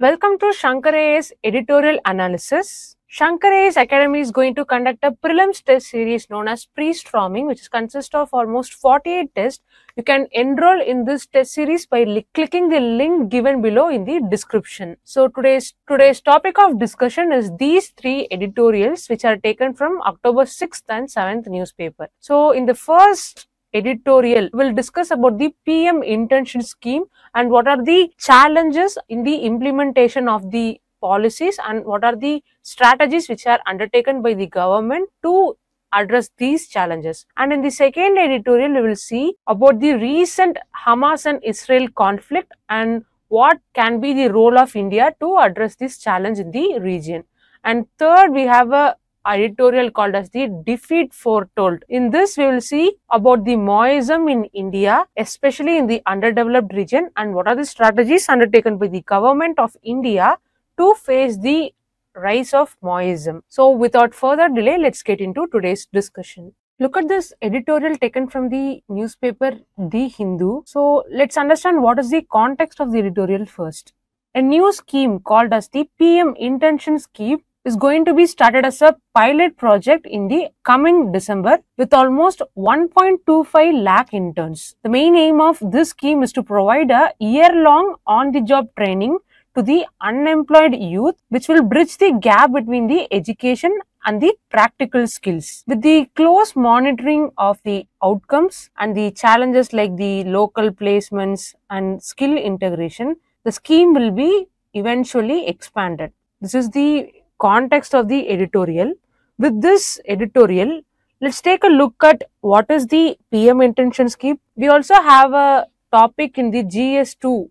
Welcome to Shankar IAS Editorial Analysis. Shankar IAS Academy is going to conduct a prelims test series known as pre-storming, which consists of almost 48 tests. You can enroll in this test series by clicking the link given below in the description. So today's topic of discussion is these three editorials which are taken from October 6th and 7th newspaper. So in the first editorial, we'll discuss about the PM Internship Scheme and what are the challenges in the implementation of the policies and what are the strategies which are undertaken by the government to address these challenges. And in the second editorial, we will see about the recent Hamas and Israel conflict and what can be the role of India to address this challenge in the region. And third, we have a editorial called as the defeat foretold. In this, we will see about the Maoism in India, especially in the underdeveloped region, and what are the strategies undertaken by the government of India to face the rise of Maoism. So without further delay, let's get into today's discussion. Look at this editorial taken from the newspaper The Hindu. So let's understand what is the context of the editorial first. A new scheme called as the PM Internship Scheme is going to be started as a pilot project in the coming December with almost 1.25 lakh interns. The main aim of this scheme is to provide a year-long on-the-job training to the unemployed youth, which will bridge the gap between the education and the practical skills. With the close monitoring of the outcomes and the challenges like the local placements and skill integration, the scheme will be eventually expanded. This is the context of the editorial. With this editorial, let's take a look at what is the PM Internship Scheme. We also have a topic in the GS2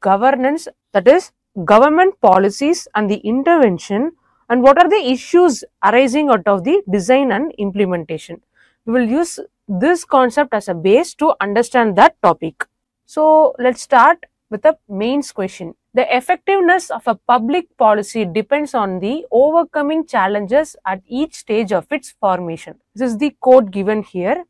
governance, that is government policies and the intervention, and what are the issues arising out of the design and implementation. We will use this concept as a base to understand that topic. So let's start with the mains question. The effectiveness of a public policy depends on the overcoming challenges at each stage of its formation. This is the quote given here,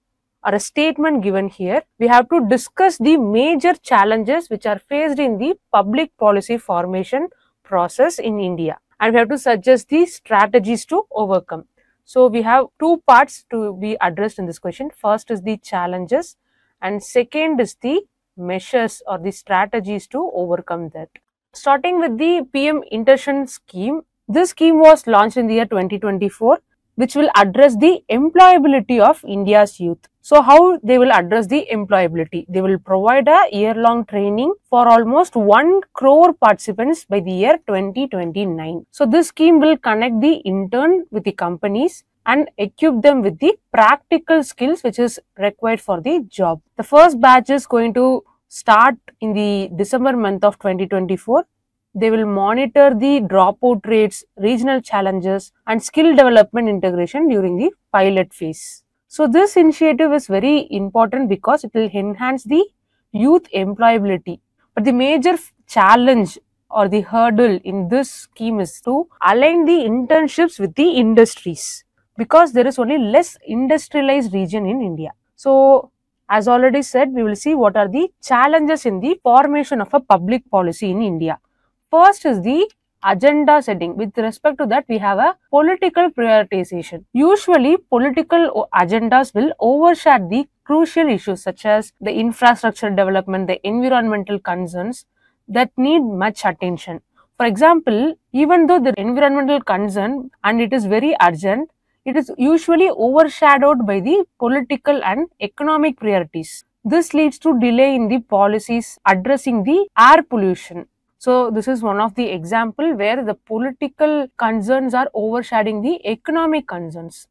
or a statement given here. We have to discuss the major challenges which are faced in the public policy formation process in India, and we have to suggest the strategies to overcome. So we have two parts to be addressed in this question. First is the challenges, and second is the measures or the strategies to overcome that. Starting with the PM Internship Scheme, this scheme was launched in the year 2024, which will address the employability of India's youth. So how they will address the employability? They will provide a year-long training for almost 1 crore participants by the year 2029. So this scheme will connect the intern with the companies and equip them with the practical skills which is required for the job. The first batch is going to start in the December month of 2024. They will monitor the dropout rates, regional challenges, and skill development integration during the pilot phase. So this initiative is very important because it will enhance the youth employability. But the major challenge or the hurdle in this scheme is to align the internships with the industries, because there is only less industrialized region in India. So as already said, we will see what are the challenges in the formation of a public policy in India. First is the agenda setting. With respect to that, we have a political prioritization. Usually, political agendas will overshadow the crucial issues such as the infrastructure development, the environmental concerns that need much attention. For example, even though the environmental concern and it is very urgent, it is usually overshadowed by the political and economic priorities. This leads to delay in the policies addressing the air pollution. So this is one of the examples where the political concerns are overshadowing the economic concerns.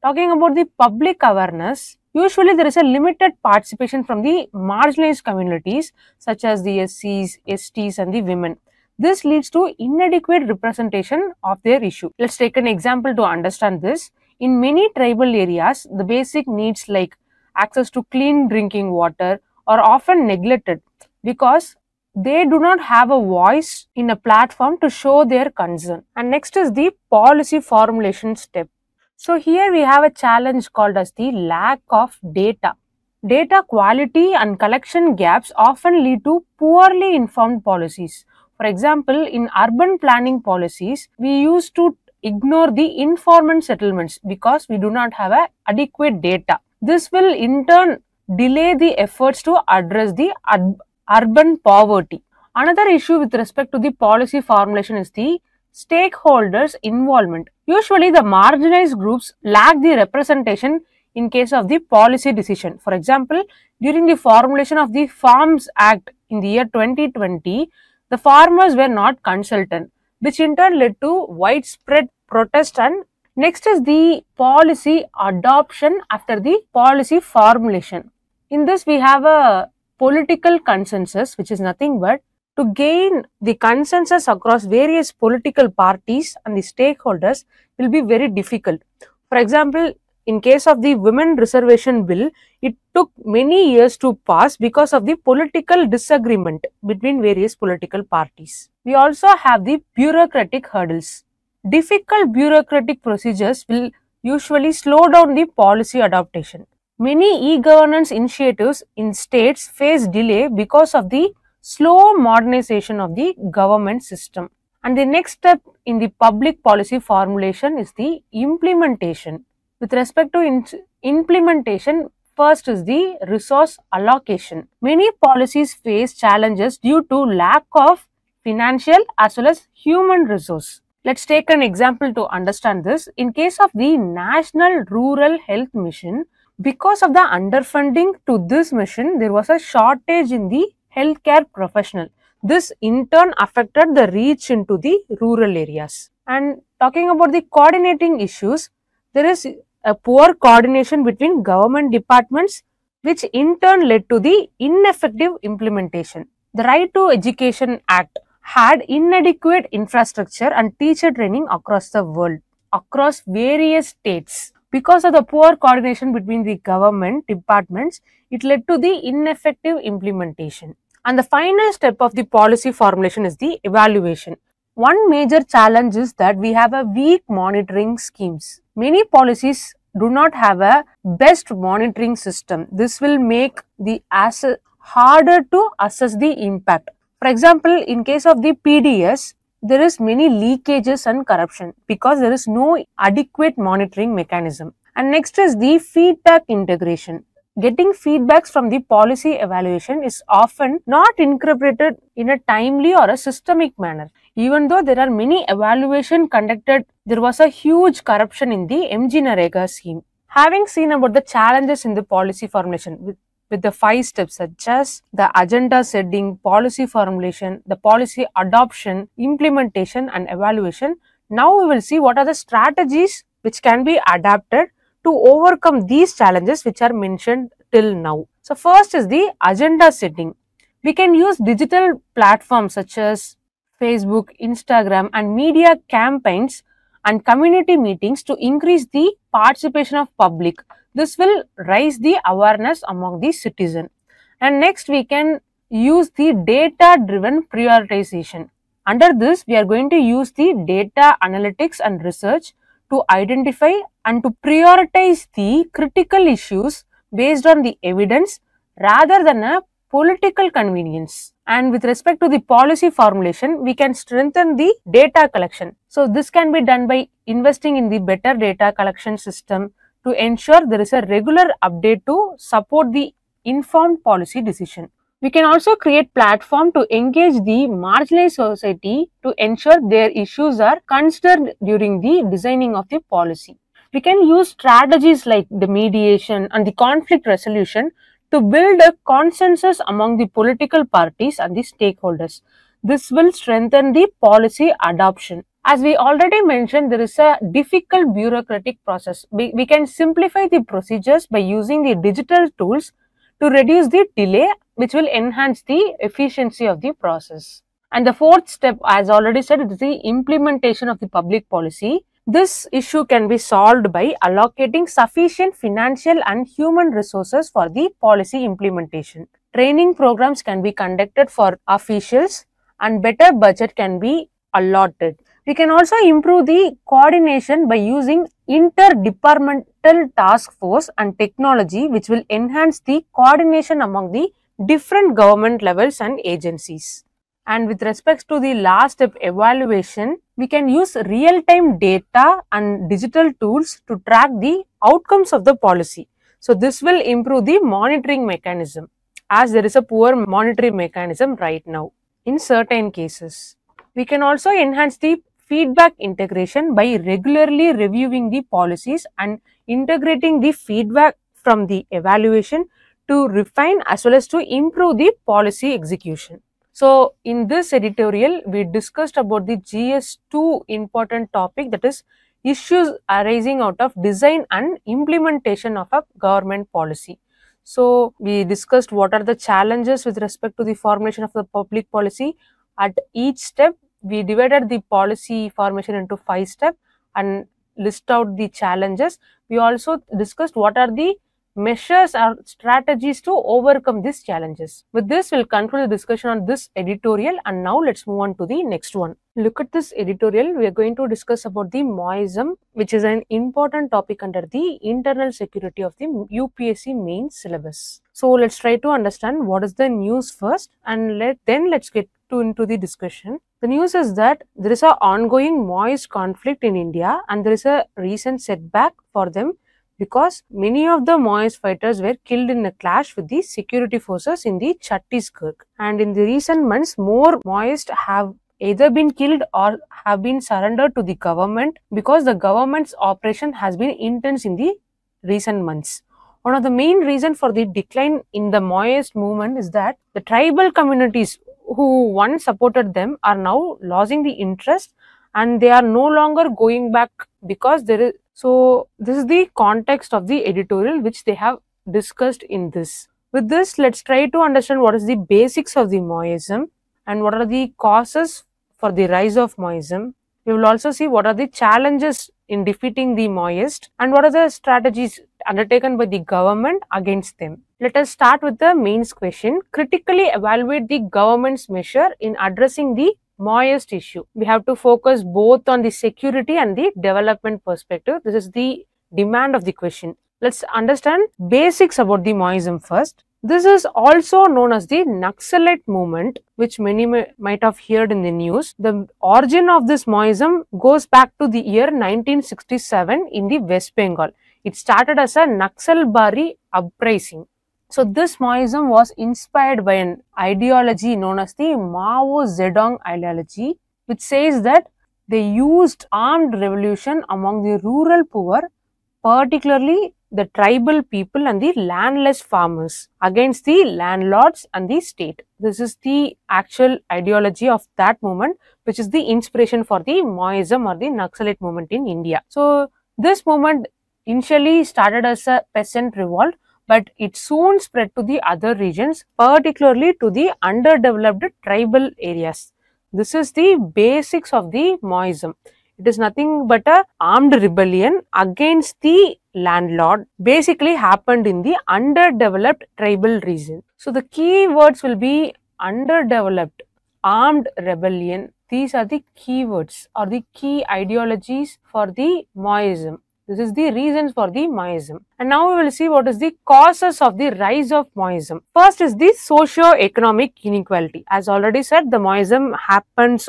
Talking about the public awareness, usually there is a limited participation from the marginalized communities such as the SCs, STs and the women. This leads to inadequate representation of their issue. Let's take an example to understand this. In many tribal areas, the basic needs like access to clean drinking water are often neglected because they do not have a voice in a platform to show their concern. And next is the policy formulation step. So here we have a challenge called as the lack of data. Data quality and collection gaps often lead to poorly informed policies. For example, in urban planning policies, we used to ignore the informal settlements because we do not have adequate data. This will in turn delay the efforts to address the urban poverty. Another issue with respect to the policy formulation is the stakeholders' involvement. Usually, the marginalized groups lack the representation in case of the policy decision. For example, during the formulation of the Farms Act in the year 2020, the farmers were not consulted, which in turn led to widespread protest. And next is the policy adoption after the policy formulation. In this, we have a political consensus, which is nothing but to gain the consensus across various political parties and the stakeholders will be very difficult. For example, in case of the women reservation bill, it took many years to pass because of the political disagreement between various political parties. We also have the bureaucratic hurdles. Difficult bureaucratic procedures will usually slow down the policy adoption. Many e-governance initiatives in states face delay because of the slow modernization of the government system. And the next step in the public policy formulation is the implementation. With respect to implementation, first is the resource allocation. Many policies face challenges due to lack of financial as well as human resource. Let's take an example to understand this. In case of the National Rural Health Mission, because of the underfunding to this mission, there was a shortage in the healthcare professional. This in turn affected the reach into the rural areas. And talking about the coordinating issues, there is a poor coordination between government departments, which in turn led to the ineffective implementation. The Right to Education Act had inadequate infrastructure and teacher training across the world, across various states. Because of the poor coordination between the government departments, it led to the ineffective implementation. And the final step of the policy formulation is the evaluation. One major challenge is that we have a weak monitoring schemes. Many policies do not have a best monitoring system. This will make the harder to assess the impact. For example, in case of the PDS, there is many leakages and corruption because there is no adequate monitoring mechanism. And next is the feedback integration. Getting feedbacks from the policy evaluation is often not incorporated in a timely or a systemic manner. Even though there are many evaluations conducted, there was a huge corruption in the MG Narega scheme. Having seen about the challenges in the policy formulation, with the 5 steps such as the agenda setting, policy formulation, the policy adoption, implementation and evaluation, now we will see what are the strategies which can be adapted to overcome these challenges which are mentioned till now. So first is the agenda setting. We can use digital platforms such as Facebook, Instagram and media campaigns and community meetings to increase the participation of public. This will raise the awareness among the citizen. And next, we can use the data-driven prioritization. Under this, we are going to use the data analytics and research to identify and to prioritize the critical issues based on the evidence rather than a political convenience. And with respect to the policy formulation, we can strengthen the data collection. So this can be done by investing in the better data collection system to ensure there is a regular update to support the informed policy decision. We can also create platform to engage the marginalized society to ensure their issues are considered during the designing of the policy. We can use strategies like the mediation and the conflict resolution to build a consensus among the political parties and the stakeholders. This will strengthen the policy adoption. As we already mentioned, there is a difficult bureaucratic process. We can simplify the procedures by using the digital tools to reduce the delay, which will enhance the efficiency of the process. And the fourth step, as already said, is the implementation of the public policy. This issue can be solved by allocating sufficient financial and human resources for the policy implementation. Training programs can be conducted for officials and better budget can be allotted. We can also improve the coordination by using interdepartmental task force and technology, which will enhance the coordination among the different government levels and agencies. And with respect to the last step, evaluation, we can use real-time data and digital tools to track the outcomes of the policy. So this will improve the monitoring mechanism, as there is a poor monitoring mechanism right now in certain cases. We can also enhance the feedback integration by regularly reviewing the policies and integrating the feedback from the evaluation to refine as well as to improve the policy execution. So in this editorial, we discussed about the GS2 important topic, that is issues arising out of design and implementation of a government policy. So we discussed what are the challenges with respect to the formulation of the public policy. At each step, we divided the policy formation into 5 steps and list out the challenges. We also discussed what are the measures or strategies to overcome these challenges. With this, we'll conclude the discussion on this editorial, and now let's move on to the next one. Look at this editorial. We are going to discuss about the Maoism, which is an important topic under the internal security of the UPSC main syllabus. So let's try to understand what is the news first, and then let's get into the discussion. The news is that there is an ongoing Maoist conflict in India, and there is a recent setback for them, because many of the Maoist fighters were killed in a clash with the security forces in the Chhattisgarh. And in the recent months, more Maoists have either been killed or have been surrendered to the government, because the government's operation has been intense in the recent months. One of the main reasons for the decline in the Maoist movement is that the tribal communities who once supported them are now losing the interest, and they are no longer going back because there is. So this is the context of the editorial which they have discussed in this. With this, let's try to understand what is the basics of the Maoism and what are the causes for the rise of Maoism. We will also see what are the challenges in defeating the Maoist and what are the strategies undertaken by the government against them. Let us start with the mains question. Critically evaluate the government's measure in addressing the Maoist issue. We have to focus both on the security and the development perspective. This is the demand of the question. Let's understand basics about the Maoism first. This is also known as the Naxalite movement, which many might have heard in the news. The origin of this Maoism goes back to the year 1967 in the West Bengal. It started as a Naxalbari uprising. So this Maoism was inspired by an ideology known as the Mao Zedong ideology, which says that they used armed revolution among the rural poor, particularly the tribal people and the landless farmers, against the landlords and the state. This is the actual ideology of that movement, which is the inspiration for the Maoism or the Naxalite movement in India. So this movement initially started as a peasant revolt, but it soon spread to the other regions, particularly to the underdeveloped tribal areas. This is the basics of the Maoism. It is nothing but an armed rebellion against the landlord, basically happened in the underdeveloped tribal region. So the key words will be underdeveloped, armed rebellion. These are the key words or the key ideologies for the Maoism. This is the reasons for the Maoism. And now we will see what is the causes of the rise of Maoism. First is the socio-economic inequality. As already said, the Maoism happens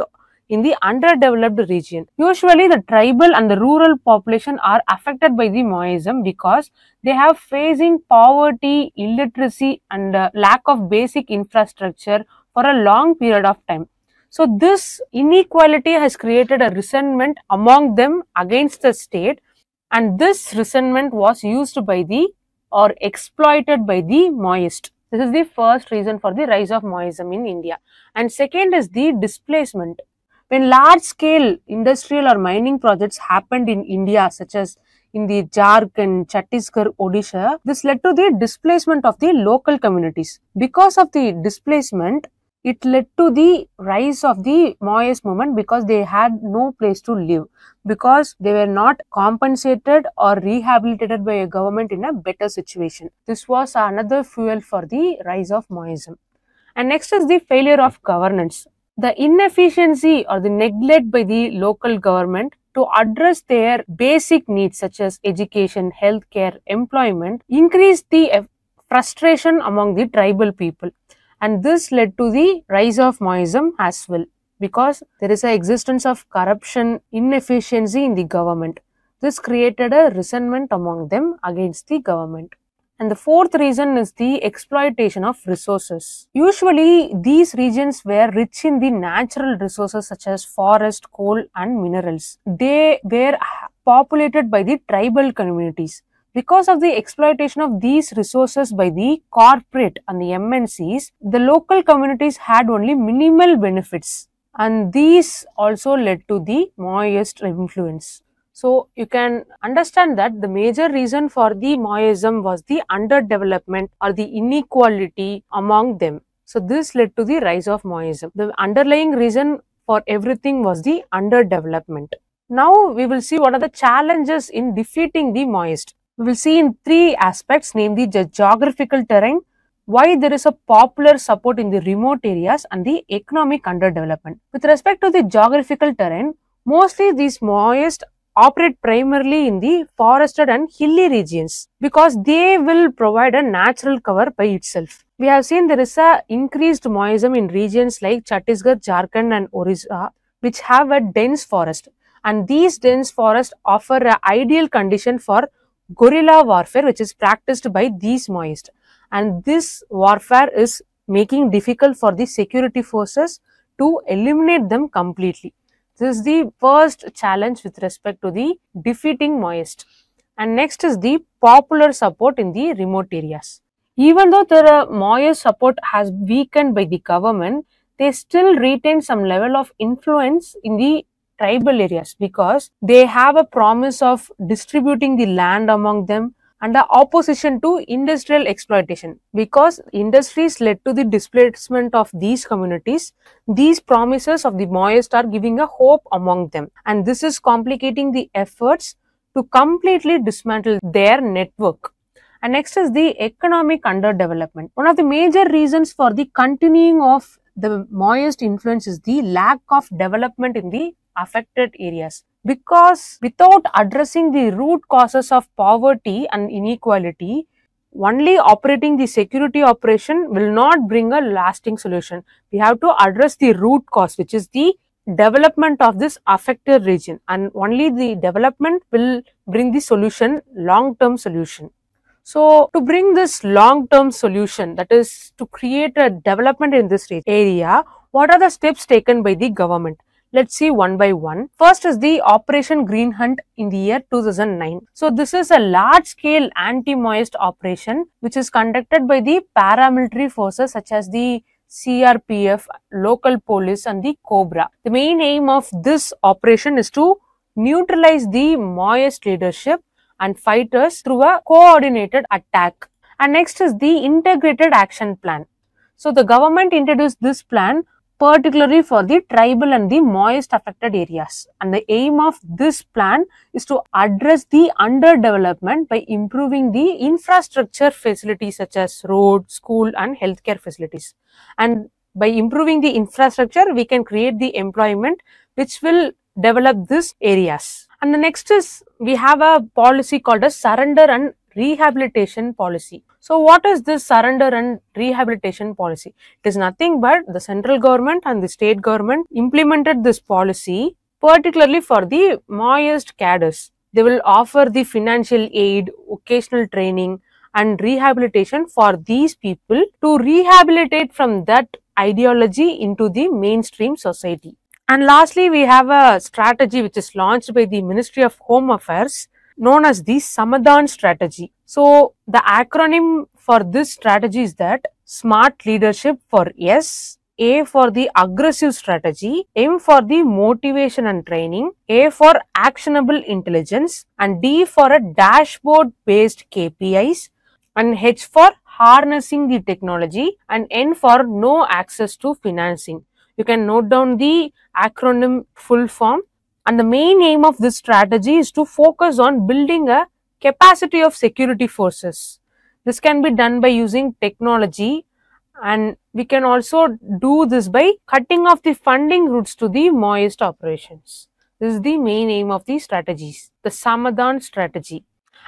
in the underdeveloped region. Usually the tribal and the rural population are affected by the Maoism because they have facing poverty, illiteracy and lack of basic infrastructure for a long period of time. So this inequality has created a resentment among them against the state. And this resentment was used by the or exploited by the Maoist. This is the first reason for the rise of Maoism in India. And second is the displacement. When large-scale industrial or mining projects happened in India, such as in the Jharkhand, Chhattisgarh, Odisha, this led to the displacement of the local communities. Because of the displacement, it led to the rise of the Maoist movement because they had no place to live, because they were not compensated or rehabilitated by a government in a better situation. This was another fuel for the rise of Maoism. And next is the failure of governance. The inefficiency or the neglect by the local government to address their basic needs such as education, healthcare, employment, increased the frustration among the tribal people. and this led to the rise of Maoism as well, because there is an existence of corruption, inefficiency in the government. This created a resentment among them against the government. And the fourth reason is the exploitation of resources. Usually, these regions were rich in the natural resources such as forest, coal and minerals. They were populated by the tribal communities. Because of the exploitation of these resources by the corporate and the MNCs, the local communities had only minimal benefits, and these also led to the Maoist influence. So, you can understand that the major reason for the Maoism was the underdevelopment or the inequality among them. So, this led to the rise of Maoism. The underlying reason for everything was the underdevelopment. Now, we will see what are the challenges in defeating the Maoist. We will see in three aspects, namely the geographical terrain, why there is a popular support in the remote areas, and the economic underdevelopment. With respect to the geographical terrain, mostly these Maoists operate primarily in the forested and hilly regions because they will provide a natural cover by itself. We have seen there is an increased Maoism in regions like Chhattisgarh, Jharkhand and Odisha, which have a dense forest, and these dense forests offer an ideal condition for guerrilla warfare, which is practiced by these Maoists, and this warfare is making it difficult for the security forces to eliminate them completely. This is the first challenge with respect to the defeating Maoist. And next is the popular support in the remote areas. Even though their Maoist support has weakened by the government, they still retain some level of influence in the tribal areas because they have a promise of distributing the land among them and the opposition to industrial exploitation. Because industries led to the displacement of these communities, these promises of the Maoists are giving a hope among them, and this is complicating the efforts to completely dismantle their network. And next is the economic underdevelopment. One of the major reasons for the continuing of the Maoist influence is the lack of development in the affected areas, because without addressing the root causes of poverty and inequality, only operating the security operation will not bring a lasting solution. We have to address the root cause, which is the development of this affected region, and only the development will bring the solution, long-term solution. So, to bring this long-term solution, that is to create a development in this area, what are the steps taken by the government? Let's see one by one. First is the Operation Green Hunt in the year 2009. So, this is a large-scale anti-Maoist operation which is conducted by the paramilitary forces such as the CRPF, local police and the COBRA. The main aim of this operation is to neutralize the Maoist leadership and fighters through a coordinated attack. And next is the Integrated Action Plan. So, the government introduced this plan particularly for the tribal and the Maoist affected areas, and the aim of this plan is to address the underdevelopment by improving the infrastructure facilities such as road, school and healthcare facilities, and by improving the infrastructure we can create the employment which will develop these areas. And the next is we have a policy called as Surrender and Rehabilitation Policy. So, what is this Surrender and Rehabilitation Policy? It is nothing but the central government and the state government implemented this policy particularly for the Maoist cadres. They will offer the financial aid, occasional training and rehabilitation for these people to rehabilitate from that ideology into the mainstream society. And lastly, we have a strategy which is launched by the Ministry of Home Affairs, known as the Samadhan strategy. So, the acronym for this strategy is that Smart Leadership for S, A for the Aggressive Strategy, M for the Motivation and Training, A for Actionable Intelligence, and D for a Dashboard Based KPIs, and H for Harnessing the Technology, and N for No Access to Financing. You can note down the acronym full form. And the main aim of this strategy is to focus on building a capacity of security forces. This can be done by using technology, and we can also do this by cutting off the funding routes to the Maoist operations. This is the main aim of these strategies, the Samadhan strategy.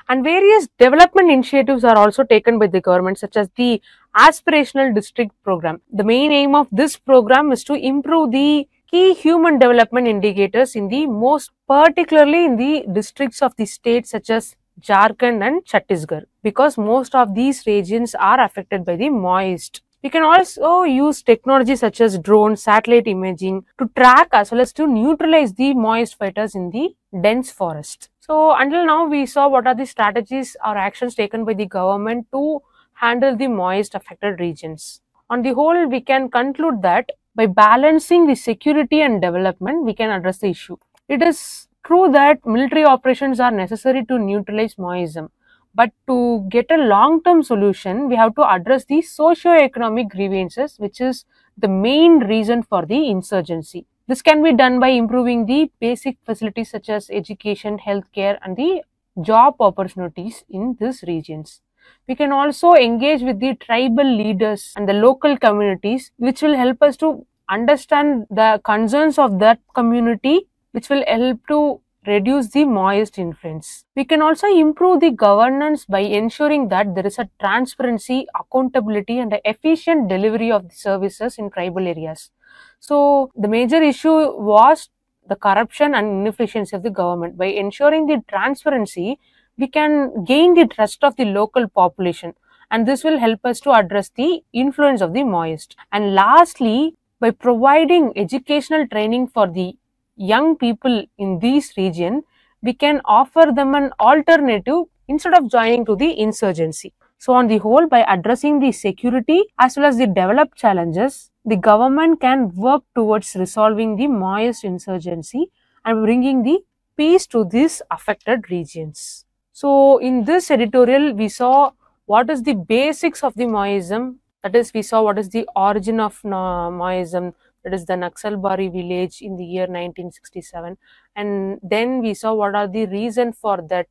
And various development initiatives are also taken by the government, such as the Aspirational District Program. The main aim of this program is to improve the key human development indicators in the most particularly in the districts of the state such as Jharkhand and Chhattisgarh, because most of these regions are affected by the Maoists. We can also use technology such as drone, satellite imaging to track as well as to neutralize the Maoist fighters in the dense forest. So until now we saw what are the strategies or actions taken by the government to handle the Maoist affected regions. On the whole, we can conclude that by balancing the security and development, we can address the issue. It is true that military operations are necessary to neutralize Maoism, but to get a long-term solution, we have to address the socio-economic grievances, which is the main reason for the insurgency. This can be done by improving the basic facilities such as education, healthcare, and the job opportunities in these regions. We can also engage with the tribal leaders and the local communities, which will help us to understand the concerns of that community, which will help to reduce the Maoist influence. We can also improve the governance by ensuring that there is a transparency, accountability, and efficient delivery of the services in tribal areas. So, the major issue was the corruption and inefficiency of the government. By ensuring the transparency, we can gain the trust of the local population, and this will help us to address the influence of the Maoist. And lastly, by providing educational training for the young people in these regions, we can offer them an alternative instead of joining to the insurgency. So on the whole, by addressing the security as well as the developed challenges, the government can work towards resolving the Maoist insurgency and bringing the peace to these affected regions. So in this editorial, we saw what is the basics of the Maoism, that is, we saw what is the origin of Maoism, that is the Naxalbari village in the year 1967, and then we saw what are the reasons for that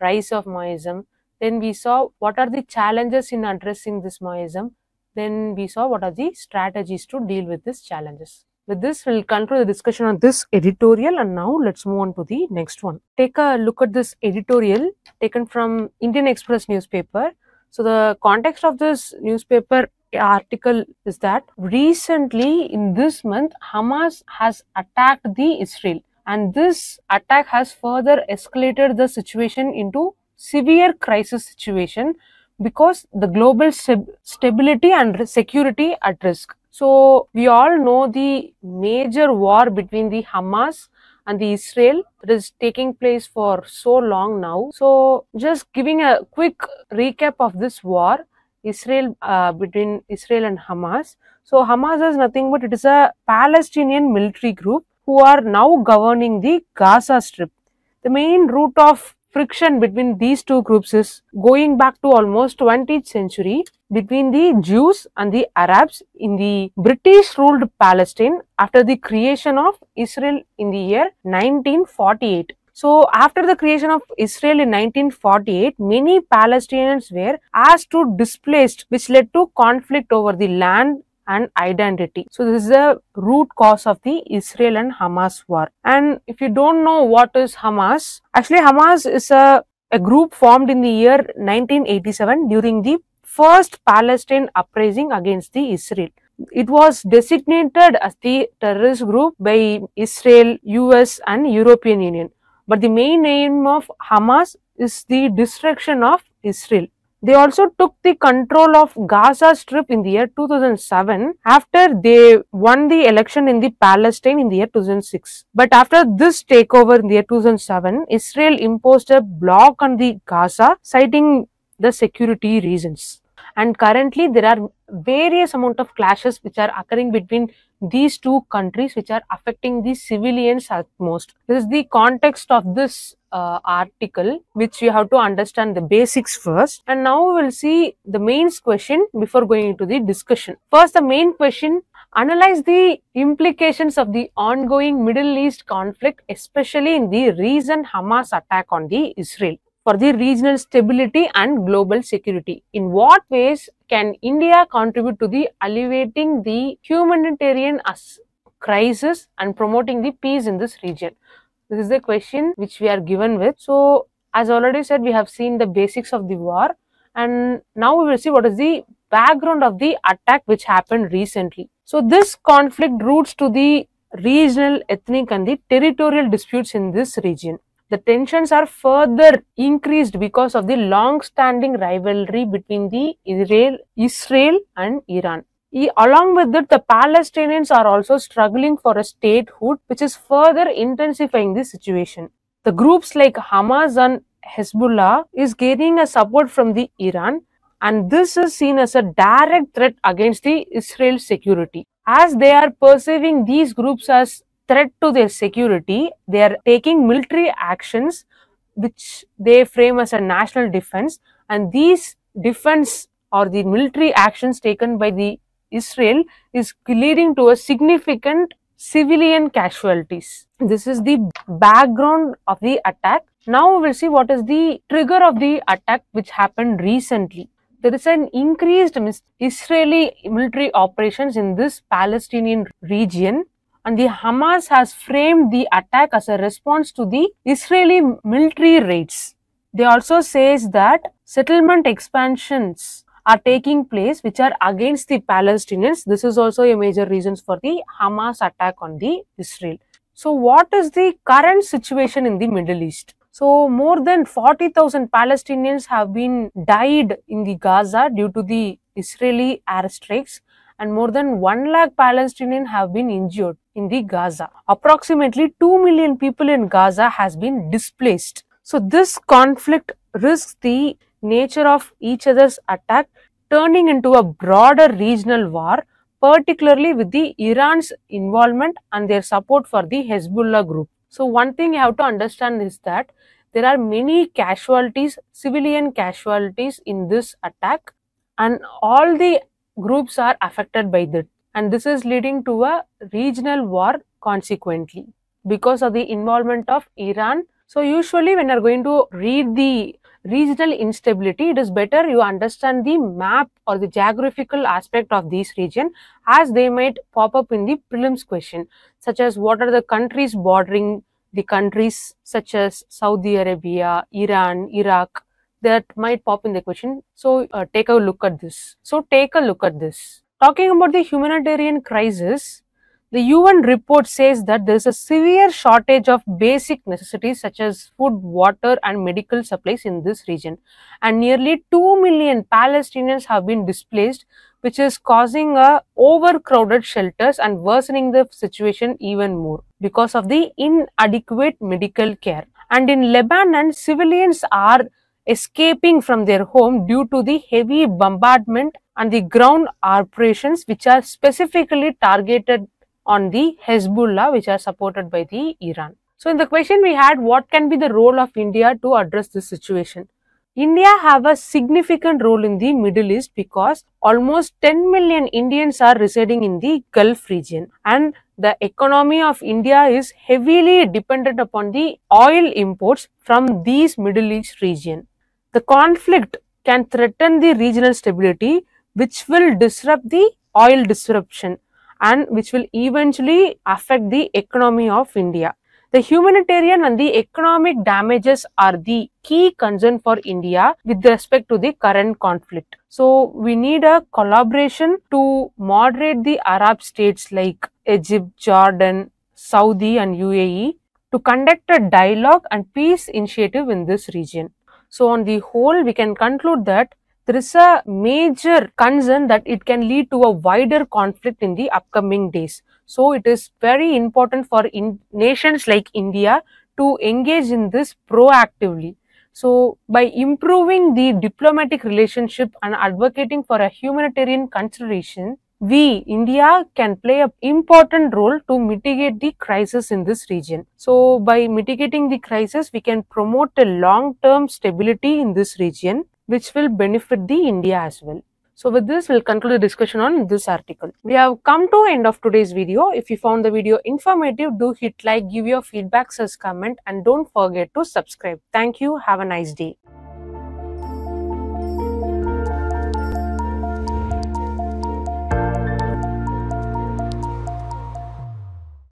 rise of Maoism, then we saw what are the challenges in addressing this Maoism, then we saw what are the strategies to deal with these challenges. With this, we'll conclude the discussion on this editorial, and now let's move on to the next one. Take a look at this editorial taken from Indian Express newspaper. So the context of this newspaper article is that recently in this month, Hamas has attacked the Israel, and this attack has further escalated the situation into severe crisis situation because the global stability and security at risk. So we all know the major war between the Hamas and the Israel that is taking place for so long now. So just giving a quick recap of this war, between Israel and Hamas. So Hamas is nothing but it is a Palestinian military group who are now governing the Gaza Strip. The main root of friction between these two groups is going back to almost 20th century between the Jews and the Arabs in the British-ruled Palestine after the creation of Israel in the year 1948. So, after the creation of Israel in 1948, many Palestinians were asked to displaced, which led to conflict over the land and identity. So, this is the root cause of the Israel and Hamas war. And if you don't know what is Hamas, actually Hamas is a group formed in the year 1987 during the first Palestine uprising against the Israel. It was designated as the terrorist group by Israel, US and European Union. But the main aim of Hamas is the destruction of Israel. They also took the control of Gaza Strip in the year 2007 after they won the election in the Palestine in the year 2006. But after this takeover in the year 2007, Israel imposed a block on the Gaza, citing the security reasons. And currently there are various amount of clashes which are occurring between these two countries, which are affecting the civilians at most. This is the context of this article, which you have to understand the basics first. And now we will see the main question before going into the discussion. First, the main question: analyze the implications of the ongoing Middle East conflict, especially in the recent Hamas attack on the Israel, for the regional stability and global security. In what ways can India contribute to the alleviating the humanitarian crisis and promoting the peace in this region? This is the question which we are given with. So As already said, we have seen the basics of the war, and now we will see what is the background of the attack which happened recently. So this conflict roots to the regional, ethnic and the territorial disputes in this region. The tensions are further increased because of the long-standing rivalry between the Israel and Iran. Along with it, the Palestinians are also struggling for a statehood, which is further intensifying the situation. The groups like Hamas and Hezbollah is gaining a support from the Iran, and this is seen as a direct threat against the Israel security. As they are perceiving these groups as threat to their security, they are taking military actions which they frame as a national defense, and these defense or the military actions taken by the Israel is leading to a significant civilian casualties. This is the background of the attack. Now we will see what is the trigger of the attack which happened recently. There is an increased Israeli military operations in this Palestinian region, and the Hamas has framed the attack as a response to the Israeli military raids. They also says that settlement expansions are taking place which are against the Palestinians. This is also a major reason for the Hamas attack on the Israel. So what is the current situation in the Middle East? So more than 40,000 Palestinians have been died in the Gaza due to the Israeli airstrikes, and more than 1 lakh Palestinians have been injured in the Gaza. Approximately 2 million people in Gaza has been displaced. So this conflict risks the nature of each other's attack turning into a broader regional war, particularly with the Iran's involvement and their support for the Hezbollah group. So one thing you have to understand is that there are many casualties, civilian casualties in this attack, and all the groups are affected by that, and this is leading to a regional war consequently because of the involvement of Iran. So usually when you are going to read the regional instability, it is better you understand the map or the geographical aspect of these region, as they might pop up in the prelims question, such as what are the countries bordering the countries such as Saudi Arabia, Iran, Iraq, that might pop in the question. So take a look at this. Talking about the humanitarian crisis, the UN report says that there is a severe shortage of basic necessities such as food, water and medical supplies in this region, and nearly 2 million Palestinians have been displaced, which is causing overcrowded shelters and worsening the situation even more because of the inadequate medical care. And in Lebanon, civilians are escaping from their home due to the heavy bombardment and the ground operations which are specifically targeted on the Hezbollah, which are supported by the Iran. So in the question we had, what can be the role of India to address this situation? India have a significant role in the Middle East because almost 10 million Indians are residing in the Gulf region, and the economy of India is heavily dependent upon the oil imports from these Middle East region. The conflict can threaten the regional stability, which will disrupt the oil disruption and which will eventually affect the economy of India. The humanitarian and the economic damages are the key concern for India with respect to the current conflict. So we need a collaboration to moderate the Arab states like Egypt, Jordan, Saudi and UAE to conduct a dialogue and peace initiative in this region. So on the whole, we can conclude that there is a major concern that it can lead to a wider conflict in the upcoming days. So it is very important for nations like India to engage in this proactively. So by improving the diplomatic relationship and advocating for a humanitarian consideration, we, India, can play an important role to mitigate the crisis in this region. So by mitigating the crisis, we can promote a long-term stability in this region, which will benefit the India as well. So with this, we'll conclude the discussion on this article. We have come to end of today's video. If you found the video informative, do hit like, give your feedback as comment, and don't forget to subscribe. Thank you. Have a nice day.